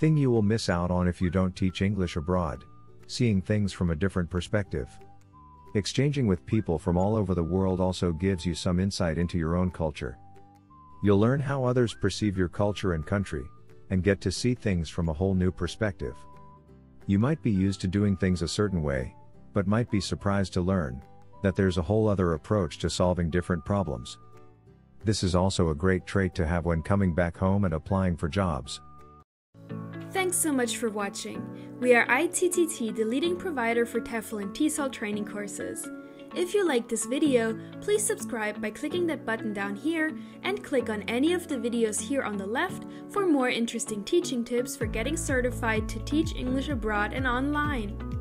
Thing you will miss out on if you don't teach English abroad. Seeing things from a different perspective. Exchanging with people from all over the world also gives you some insight into your own culture. You'll learn how others perceive your culture and country, and get to see things from a whole new perspective. You might be used to doing things a certain way, but might be surprised to learn that there's a whole other approach to solving different problems. This is also a great trait to have when coming back home and applying for jobs. Thanks so much for watching. We are ITTT, the leading provider for TEFL and TESOL training courses. If you like this video, please subscribe by clicking that button down here and click on any of the videos here on the left for more interesting teaching tips for getting certified to teach English abroad and online.